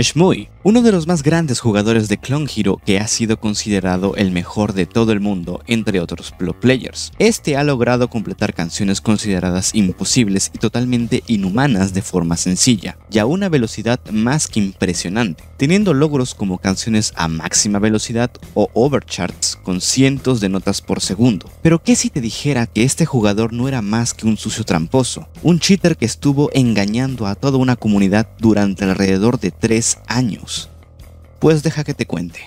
Schmooey, uno de los más grandes jugadores de Clone Hero que ha sido considerado el mejor de todo el mundo, entre otros pro players. Este ha logrado completar canciones consideradas imposibles y totalmente inhumanas de forma sencilla, y a una velocidad más que impresionante, teniendo logros como canciones a máxima velocidad o overcharts con cientos de notas por segundo. Pero ¿qué si te dijera que este jugador no era más que un sucio tramposo, un cheater que estuvo engañando a toda una comunidad durante alrededor de 3 años. Pues deja que te cuente.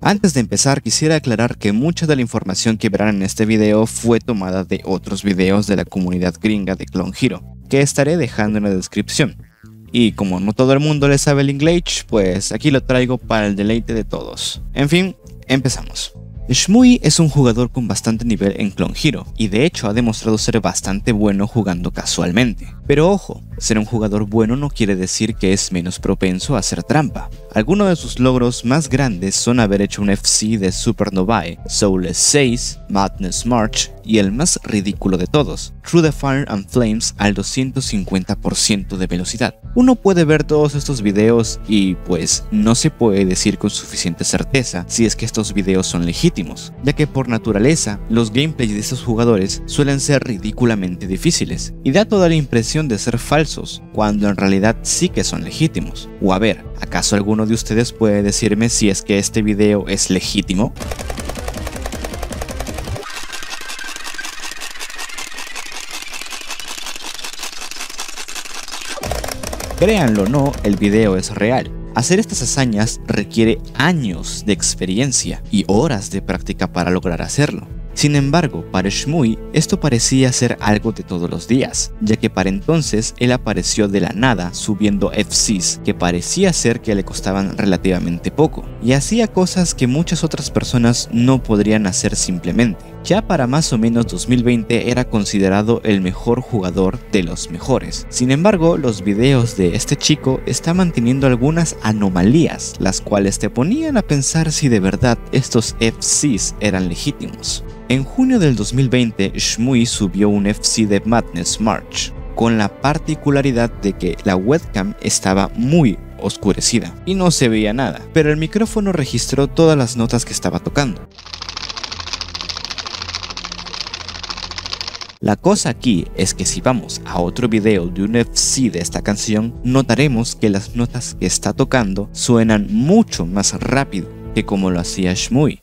Antes de empezar, quisiera aclarar que mucha de la información que verán en este video fue tomada de otros videos de la comunidad gringa de Clone Hero, que estaré dejando en la descripción. Y como no todo el mundo le sabe el inglés, pues aquí lo traigo para el deleite de todos. En fin, empezamos. Schmooey es un jugador con bastante nivel en Clone Hero, y de hecho ha demostrado ser bastante bueno jugando casualmente. Pero ojo, ser un jugador bueno no quiere decir que es menos propenso a hacer trampa. Algunos de sus logros más grandes son haber hecho un FC de Supernovae, Soulless 6, Madness March y el más ridículo de todos, Through the Fire and Flames al 250% de velocidad. Uno puede ver todos estos videos y pues no se puede decir con suficiente certeza si es que estos videos son legítimos, ya que por naturaleza los gameplays de estos jugadores suelen ser ridículamente difíciles y da toda la impresión de ser falsos, cuando en realidad sí que son legítimos. O a ver, ¿acaso alguno de ustedes puede decirme si es que este video es legítimo? Créanlo o no, el video es real. Hacer estas hazañas requiere años de experiencia y horas de práctica para lograr hacerlo. Sin embargo, para Schmooey esto parecía ser algo de todos los días, ya que para entonces él apareció de la nada subiendo FCs que parecía ser que le costaban relativamente poco, y hacía cosas que muchas otras personas no podrían hacer simplemente. Ya para más o menos 2020 era considerado el mejor jugador de los mejores. Sin embargo, los videos de este chico estaban teniendo algunas anomalías, las cuales te ponían a pensar si de verdad estos FCs eran legítimos. En junio del 2020, Schmooey subió un FC de Madness March, con la particularidad de que la webcam estaba muy oscurecida y no se veía nada, pero el micrófono registró todas las notas que estaba tocando. La cosa aquí es que si vamos a otro video de un FC de esta canción, notaremos que las notas que está tocando suenan mucho más rápido que como lo hacía Schmooey.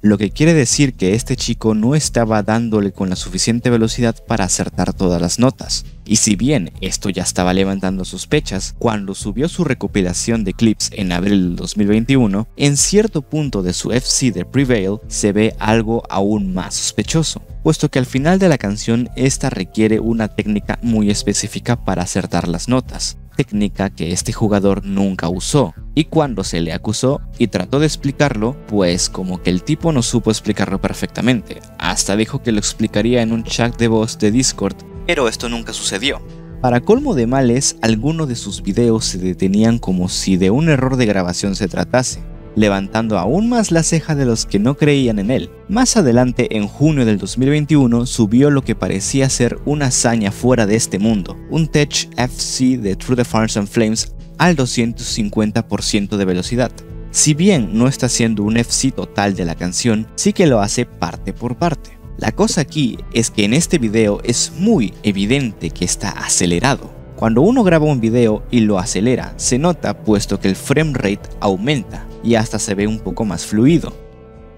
Lo que quiere decir que este chico no estaba dándole con la suficiente velocidad para acertar todas las notas. Y si bien esto ya estaba levantando sospechas, cuando subió su recopilación de clips en abril del 2021, en cierto punto de su FC de Prevail se ve algo aún más sospechoso, puesto que al final de la canción esta requiere una técnica muy específica para acertar las notas, técnica que este jugador nunca usó, y cuando se le acusó y trató de explicarlo, pues como que el tipo no supo explicarlo perfectamente, hasta dijo que lo explicaría en un chat de voz de Discord, pero esto nunca sucedió. Para colmo de males, algunos de sus videos se detenían como si de un error de grabación se tratase, levantando aún más la ceja de los que no creían en él. Más adelante, en junio del 2021, subió lo que parecía ser una hazaña fuera de este mundo, un Tech FC de Through the Fires and Flames al 250% de velocidad. Si bien no está haciendo un FC total de la canción, sí que lo hace parte por parte. La cosa aquí es que en este video es muy evidente que está acelerado. Cuando uno graba un video y lo acelera, se nota puesto que el frame rate aumenta y hasta se ve un poco más fluido.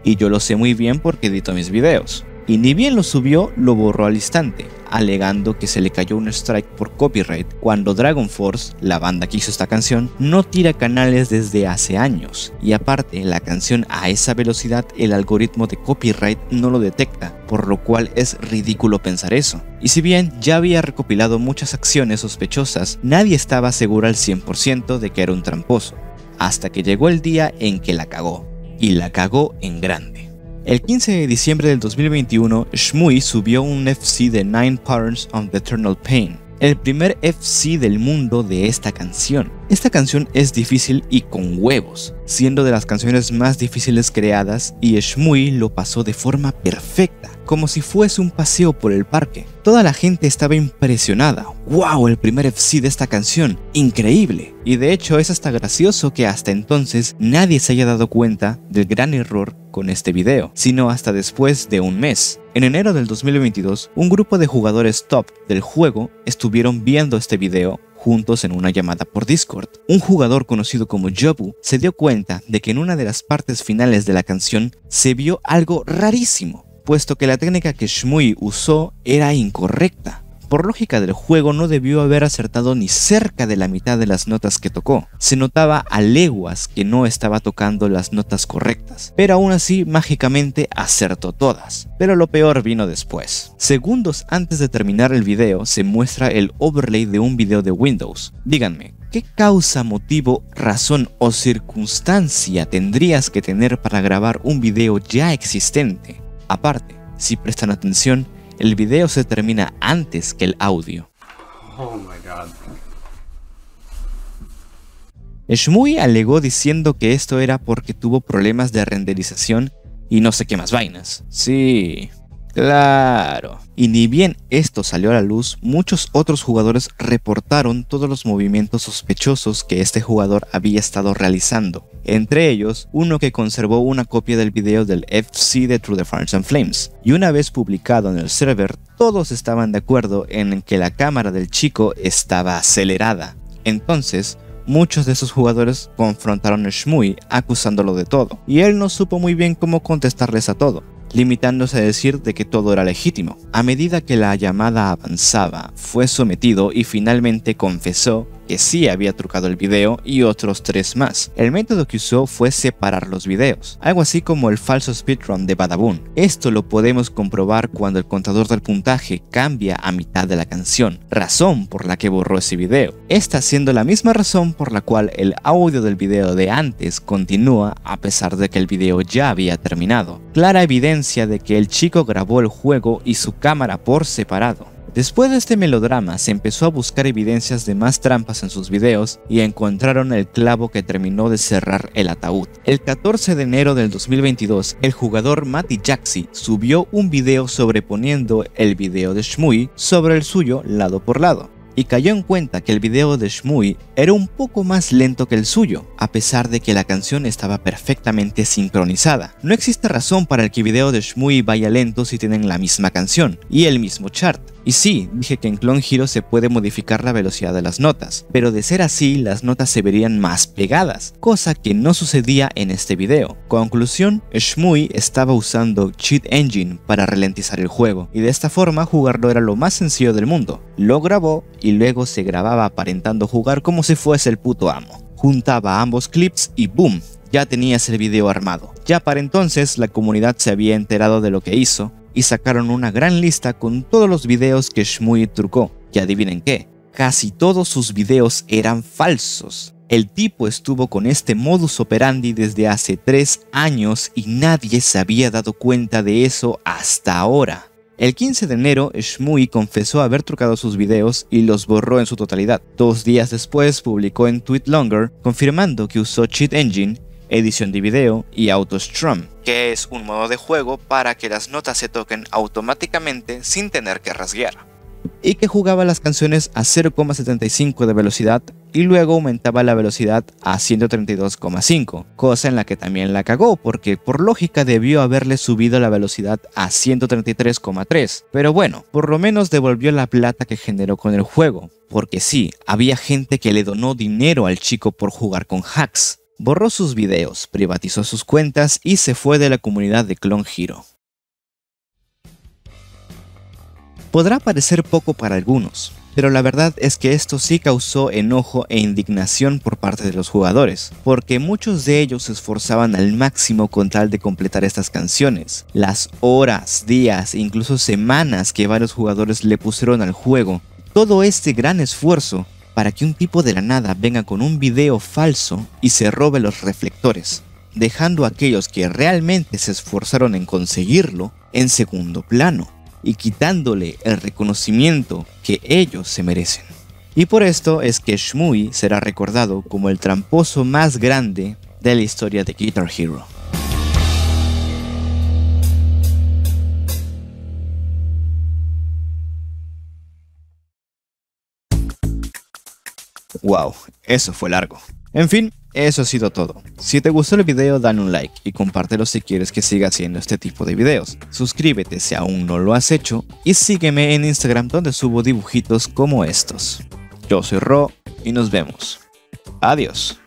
Y yo lo sé muy bien porque edito mis videos. Y ni bien lo subió, lo borró al instante, alegando que se le cayó un strike por copyright, cuando Dragon Force, la banda que hizo esta canción, no tira canales desde hace años. Y aparte, la canción a esa velocidad el algoritmo de copyright no lo detecta, por lo cual es ridículo pensar eso. Y si bien ya había recopilado muchas acciones sospechosas, nadie estaba seguro al 100% de que era un tramposo, hasta que llegó el día en que la cagó, y la cagó en grande. El 15 de diciembre del 2021, Schmooey subió un FC de Nine Patterns on the Eternal Pain, el primer FC del mundo de esta canción. Esta canción es difícil y con huevos, siendo de las canciones más difíciles creadas, y Schmooey lo pasó de forma perfecta, como si fuese un paseo por el parque. Toda la gente estaba impresionada. ¡Wow! El primer FC de esta canción, increíble. Y de hecho es hasta gracioso que hasta entonces nadie se haya dado cuenta del gran error con este video, sino hasta después de un mes. En enero del 2022, un grupo de jugadores top del juego estuvieron viendo este video juntos en una llamada por Discord. Un jugador conocido como Jobu se dio cuenta de que en una de las partes finales de la canción se vio algo rarísimo, puesto que la técnica que Schmooey usó era incorrecta. Por lógica del juego, no debió haber acertado ni cerca de la mitad de las notas que tocó. Se notaba a leguas que no estaba tocando las notas correctas, pero aún así mágicamente acertó todas. Pero lo peor vino después. Segundos antes de terminar el video se muestra el overlay de un video de Windows. Díganme, ¿qué causa, motivo, razón o circunstancia tendrías que tener para grabar un video ya existente? Aparte, si prestan atención, el video se termina antes que el audio. Oh my God. Schmooey alegó diciendo que esto era porque tuvo problemas de renderización y no sé qué más vainas. Sí, claro. Y ni bien esto salió a la luz, muchos otros jugadores reportaron todos los movimientos sospechosos que este jugador había estado realizando. Entre ellos, uno que conservó una copia del video del FC de Through the Fire and Flames. Y una vez publicado en el server, todos estaban de acuerdo en que la cámara del chico estaba acelerada. Entonces, muchos de esos jugadores confrontaron a Schmooey acusándolo de todo, y él no supo muy bien cómo contestarles a todo, limitándose a decir de que todo era legítimo. A medida que la llamada avanzaba, fue sometido y finalmente confesó que sí había trucado el video y otros tres más. El método que usó fue separar los videos, algo así como el falso speedrun de Badabun. Esto lo podemos comprobar cuando el contador del puntaje cambia a mitad de la canción, razón por la que borró ese video. Esta siendo la misma razón por la cual el audio del video de antes continúa a pesar de que el video ya había terminado. Clara evidencia de que el chico grabó el juego y su cámara por separado. Después de este melodrama, se empezó a buscar evidencias de más trampas en sus videos y encontraron el clavo que terminó de cerrar el ataúd. El 14 de enero del 2022, el jugador Matty Jaxi subió un video sobreponiendo el video de Schmooey sobre el suyo lado por lado, y cayó en cuenta que el video de Schmooey era un poco más lento que el suyo, a pesar de que la canción estaba perfectamente sincronizada. No existe razón para el que el video de Schmooey vaya lento si tienen la misma canción y el mismo chart. Y sí, dije que en Clone Hero se puede modificar la velocidad de las notas, pero de ser así, las notas se verían más pegadas, cosa que no sucedía en este video. Conclusión, Schmooey estaba usando Cheat Engine para ralentizar el juego, y de esta forma jugarlo era lo más sencillo del mundo. Lo grabó y luego se grababa aparentando jugar como si fuese el puto amo. Juntaba ambos clips y ¡boom! Ya tenías el video armado. Ya para entonces, la comunidad se había enterado de lo que hizo, y sacaron una gran lista con todos los videos que Schmooey trucó. Y adivinen qué, casi todos sus videos eran falsos. El tipo estuvo con este modus operandi desde hace 3 años y nadie se había dado cuenta de eso hasta ahora. El 15 de enero, Schmooey confesó haber trucado sus videos y los borró en su totalidad. 2 días después publicó en TweetLonger confirmando que usó Cheat Engine, edición de video y AutoStrum, que es un modo de juego para que las notas se toquen automáticamente sin tener que rasguear, y que jugaba las canciones a 0,75 de velocidad y luego aumentaba la velocidad a 132,5, cosa en la que también la cagó porque por lógica debió haberle subido la velocidad a 133,3, pero bueno, por lo menos devolvió la plata que generó con el juego, porque sí, había gente que le donó dinero al chico por jugar con hacks. Borró sus videos, privatizó sus cuentas y se fue de la comunidad de Clone Hero. Podrá parecer poco para algunos, pero la verdad es que esto sí causó enojo e indignación por parte de los jugadores, porque muchos de ellos se esforzaban al máximo con tal de completar estas canciones. Las horas, días e incluso semanas que varios jugadores le pusieron al juego, todo este gran esfuerzo para que un tipo de la nada venga con un video falso y se robe los reflectores, dejando a aquellos que realmente se esforzaron en conseguirlo en segundo plano. y quitándole el reconocimiento que ellos se merecen. Y por esto es que Schmooey será recordado como el tramposo más grande de la historia de Guitar Hero. Wow, eso fue largo. En fin, eso ha sido todo. Si te gustó el video, dale un like y compártelo si quieres que siga haciendo este tipo de videos. Suscríbete si aún no lo has hecho y sígueme en Instagram donde subo dibujitos como estos. Yo soy Ro y nos vemos. Adiós.